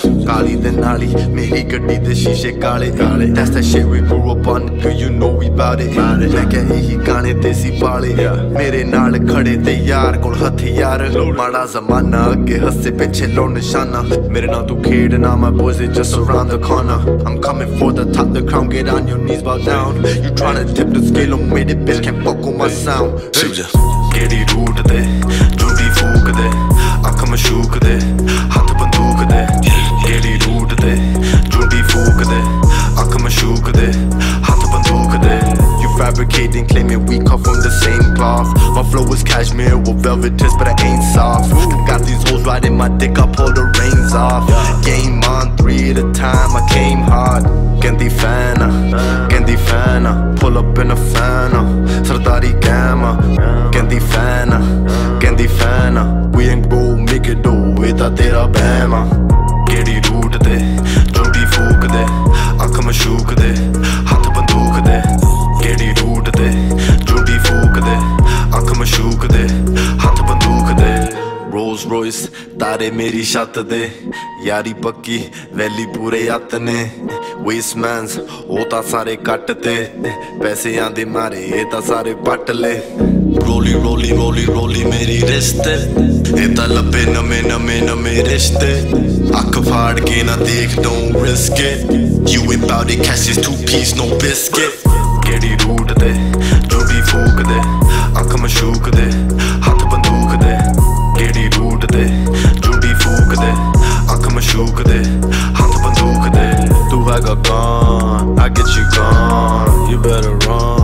Kali Denali, meri gaddi de sheeshe kaale. That's that shit we grew up on, girl, you know we bout it. Main kya ehi gaane desi paale, mere naal khade de yaar kol hathiyaar. Mada zamana agge hasse piche lo nishana. Mere naal tu khede na, my boys they just around the corner. I'm coming for the top, the crown, get on your knees, bow down. You tryna tip the scale on me, the bitch can't fuck with my sound. Gedi Route de, jooty fook de, aankh mein shook de, haath bandook de. Gedi Route de, jooty fook de, aankh mein shook de, haath bandook de. You fabricating, claiming we come from the same cloth. My flow is cashmere with velvet tips, but I ain't soft. Got these hoes riding my dick, I pull the reins off. Game on, 3 at a time, I came hard. Gedi Fana, pull up in a Fana, Sardari Gamma. Gedi Fana, we ain't go make it do without tera Bama. Gedi Route de, jooty fook de, aankh mein shook de, haath bandook de. Gedi Route de, jooty fook de, aankh mein shook de, haath bandook de. Rolls Royce, tare meri shat de, yari pakki, valley pure yaat ne. Waistmans, hota sare cut te, paise aande mare, eta sare pat le. Rolly, rolly, rolly, rolly meri wrist, eta labbe name name name rishte. Aankh faad ke na dekh, don't risk it. You ain't bout it, cash is 2 piece, no biscuit. Gedi Route de, jooty fook de, aankh mein shook de, haath bandook de. Gedi Route de, jooty fook de, aankh mein shook de, haath bandook de. Tu hai ga gone, I get you gone, you better run.